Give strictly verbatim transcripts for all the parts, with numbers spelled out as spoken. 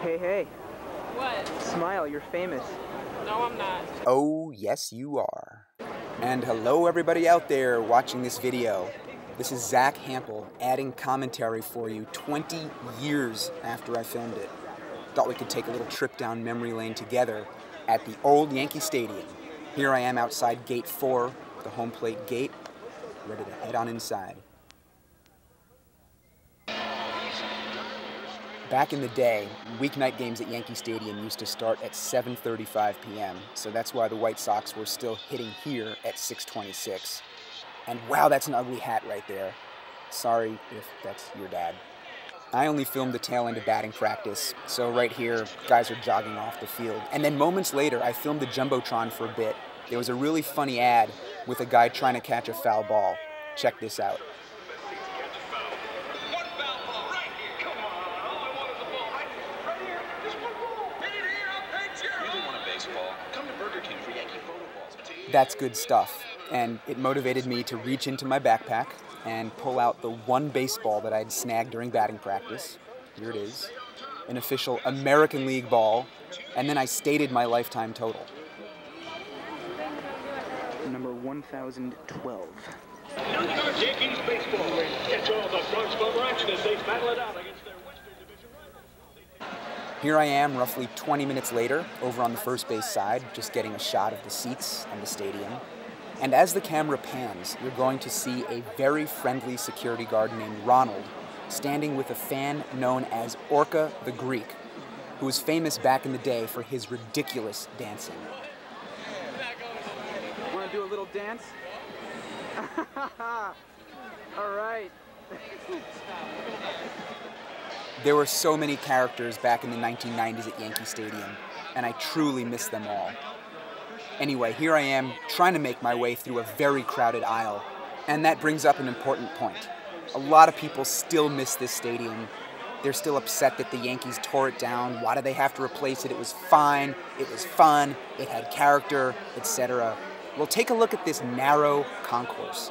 Hey, hey. What? Smile, you're famous. No, I'm not. Oh, yes, you are. And hello, everybody out there watching this video. This is Zack Hample adding commentary for you twenty years after I filmed it. Thought we could take a little trip down memory lane together at the old Yankee Stadium. Here I am outside gate four, the home plate gate, ready to head on inside. Back in the day, weeknight games at Yankee Stadium used to start at seven thirty-five p m, so that's why the White Sox were still hitting here at six twenty-six. And wow, that's an ugly hat right there. Sorry if that's your dad. I only filmed the tail end of batting practice, so right here, guys are jogging off the field. And then moments later, I filmed the Jumbotron for a bit. There was a really funny ad with a guy trying to catch a foul ball. Check this out. That's good stuff, and it motivated me to reach into my backpack and pull out the one baseball that I had snagged during batting practice. Here it is, an official American League ball, and then I stated my lifetime total. Number one thousand twelve. Yankees baseball gets all the Bronx Bombers as they battle it out against their Western Division rivals. Here I am roughly twenty minutes later, over on the first base side, just getting a shot of the seats and the stadium. And as the camera pans, you're going to see a very friendly security guard named Ronald standing with a fan known as Orca the Greek, who was famous back in the day for his ridiculous dancing. Want to do a little dance? All right. There were so many characters back in the nineteen nineties at Yankee Stadium, and I truly miss them all. Anyway, here I am trying to make my way through a very crowded aisle, and that brings up an important point. A lot of people still miss this stadium. They're still upset that the Yankees tore it down. Why did they have to replace it? It was fine, it was fun, it had character, et cetera. Well, take a look at this narrow concourse.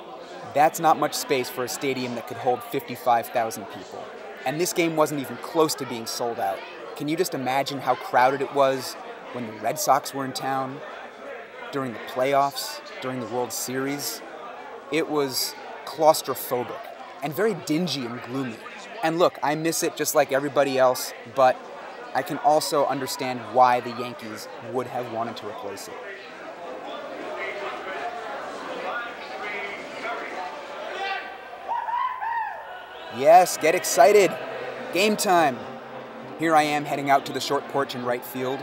That's not much space for a stadium that could hold fifty-five thousand people. And this game wasn't even close to being sold out. Can you just imagine how crowded it was when the Red Sox were in town, during the playoffs, during the World Series? It was claustrophobic and very dingy and gloomy. And look, I miss it just like everybody else, but I can also understand why the Yankees would have wanted to replace it. Yes, get excited. Game time. Here I am heading out to the short porch in right field.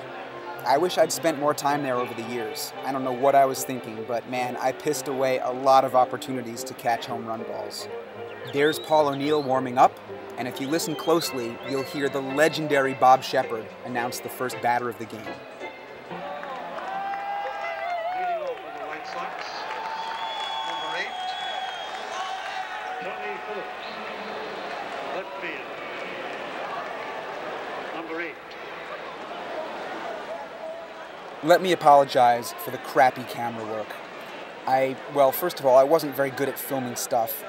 I wish I'd spent more time there over the years. I don't know what I was thinking, but man, I pissed away a lot of opportunities to catch home run balls. There's Paul O'Neill warming up, and if you listen closely, you'll hear the legendary Bob Sheppard announce the first batter of the game. Leading off for the White Sox, number eight, Johnny Phillips. Left field, number eight. Let me apologize for the crappy camera work. I, well, first of all, I wasn't very good at filming stuff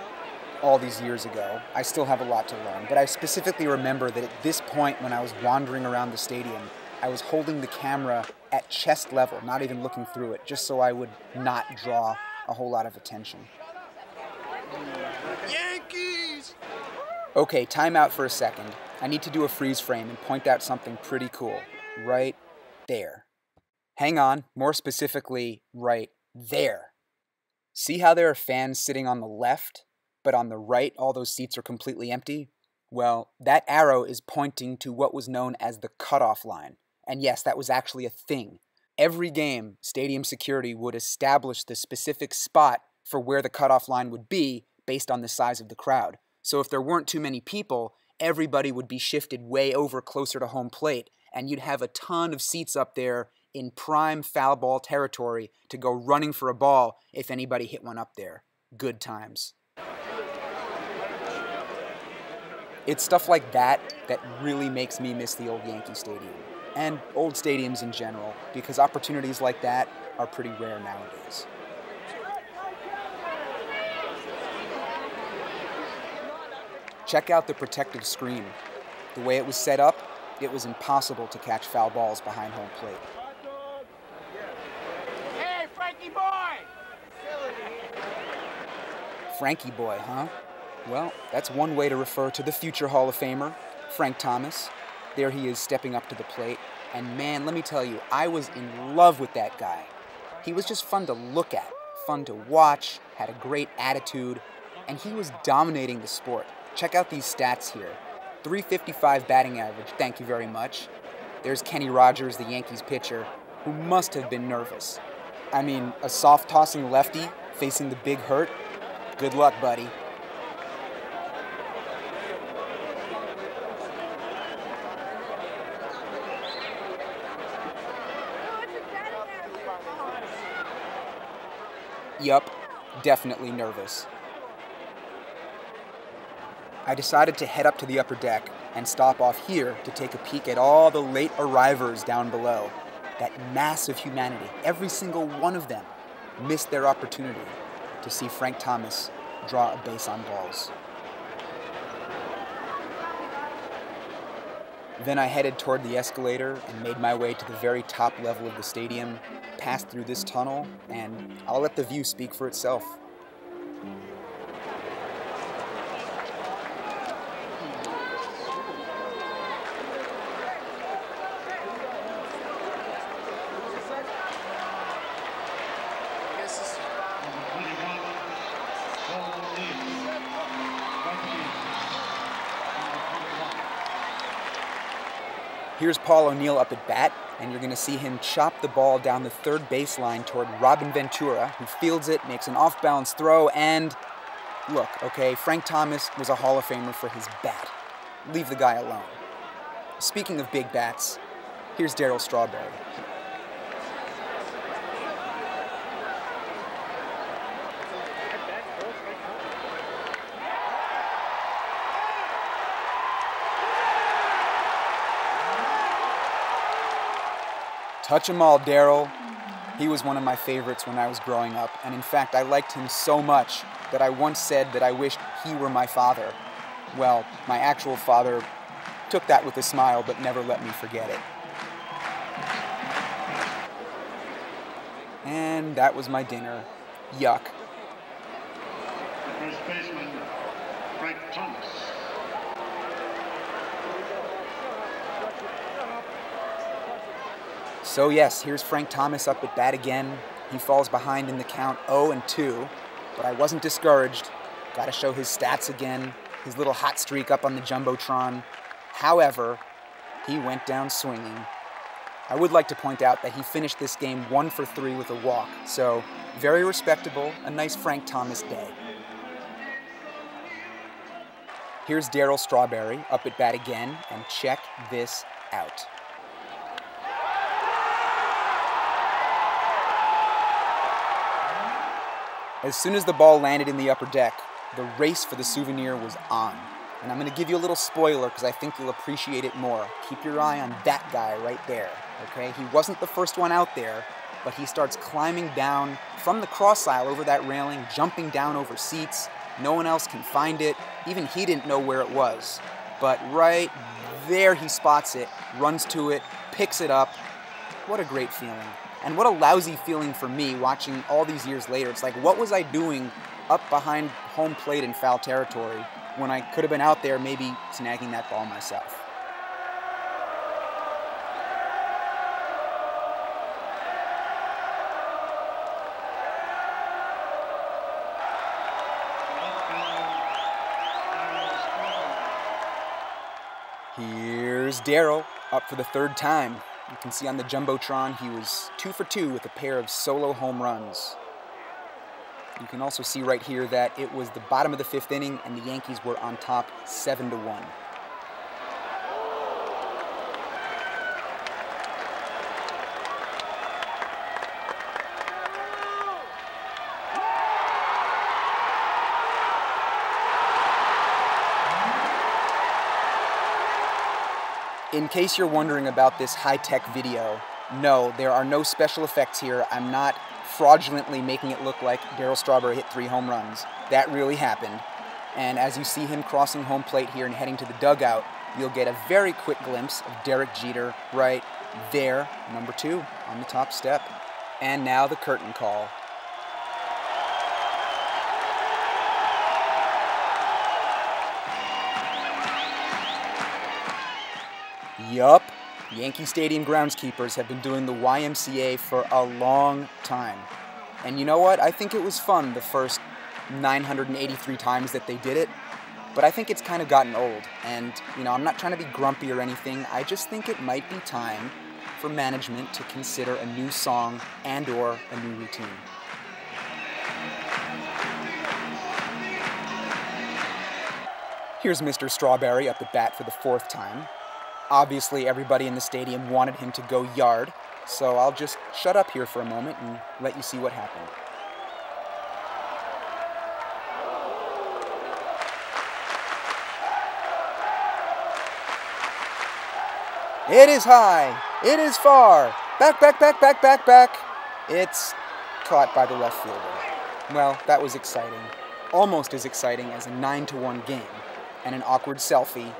all these years ago. I still have a lot to learn, but I specifically remember that at this point when I was wandering around the stadium, I was holding the camera at chest level, not even looking through it, just so I would not draw a whole lot of attention. Yankees! Okay, time out for a second. I need to do a freeze frame and point out something pretty cool. Right there. Hang on, more specifically, right there. See how there are fans sitting on the left, but on the right all those seats are completely empty? Well, that arrow is pointing to what was known as the cutoff line. And yes, that was actually a thing. Every game, stadium security would establish the specific spot for where the cutoff line would be based on the size of the crowd. So if there weren't too many people, everybody would be shifted way over closer to home plate, and you'd have a ton of seats up there in prime foul ball territory to go running for a ball if anybody hit one up there. Good times. It's stuff like that that really makes me miss the old Yankee Stadium, and old stadiums in general, because opportunities like that are pretty rare nowadays. Check out the protective screen. The way it was set up, it was impossible to catch foul balls behind home plate. Hey, Frankie Boy! Frankie Boy, huh? Well, that's one way to refer to the future Hall of Famer, Frank Thomas. There he is stepping up to the plate. And man, let me tell you, I was in love with that guy. He was just fun to look at, fun to watch, had a great attitude, and he was dominating the sport. Check out these stats here. three fifty-five batting average, thank you very much. There's Kenny Rogers, the Yankees pitcher, who must have been nervous. I mean, a soft-tossing lefty facing the big hurt? Good luck, buddy. Yup, definitely nervous. I decided to head up to the upper deck and stop off here to take a peek at all the late arrivers down below. That mass of humanity, every single one of them, missed their opportunity to see Frank Thomas draw a base on balls. Then I headed toward the escalator and made my way to the very top level of the stadium, passed through this tunnel, and I'll let the view speak for itself. Here's Paul O'Neill up at bat, and you're going to see him chop the ball down the third baseline toward Robin Ventura, who fields it, makes an off-balance throw, and look, okay, Frank Thomas was a Hall of Famer for his bat. Leave the guy alone. Speaking of big bats, here's Darryl Strawberry. Touch 'em all, Darryl. He was one of my favorites when I was growing up, and in fact, I liked him so much that I once said that I wished he were my father. Well, my actual father took that with a smile, but never let me forget it. And that was my dinner. Yuck. First baseman, Frank Thomas. So yes, here's Frank Thomas up at bat again. He falls behind in the count oh and two, but I wasn't discouraged. Gotta show his stats again, his little hot streak up on the Jumbotron. However, he went down swinging. I would like to point out that he finished this game one for three with a walk, so very respectable, a nice Frank Thomas day. Here's Darryl Strawberry up at bat again, and check this out. As soon as the ball landed in the upper deck, the race for the souvenir was on. And I'm going to give you a little spoiler because I think you'll appreciate it more. Keep your eye on that guy right there, okay? He wasn't the first one out there, but he starts climbing down from the cross aisle over that railing, jumping down over seats. No one else can find it. Even he didn't know where it was. But right there he spots it, runs to it, picks it up. What a great feeling. And what a lousy feeling for me watching all these years later. It's like, what was I doing up behind home plate in foul territory when I could have been out there maybe snagging that ball myself? Here's Darryl up for the third time. You can see on the Jumbotron, he was two for two with a pair of solo home runs. You can also see right here that it was the bottom of the fifth inning and the Yankees were on top seven to one. In case you're wondering about this high-tech video, no, there are no special effects here. I'm not fraudulently making it look like Darryl Strawberry hit three home runs. That really happened. And as you see him crossing home plate here and heading to the dugout, you'll get a very quick glimpse of Derek Jeter right there, number two, on the top step. And now the curtain call. Yup, Yankee Stadium groundskeepers have been doing the Y M C A for a long time. And you know what? I think it was fun the first nine hundred eighty-three times that they did it, but I think it's kind of gotten old. And, you know, I'm not trying to be grumpy or anything. I just think it might be time for management to consider a new song and or a new routine. Here's Mister Strawberry up at bat for the fourth time. Obviously, everybody in the stadium wanted him to go yard, so I'll just shut up here for a moment and let you see what happened. It is high, it is far, back, back, back, back, back, back. It's caught by the left fielder. Well, that was exciting. Almost as exciting as a nine to one game and an awkward selfie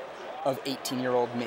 of eighteen-year-old me.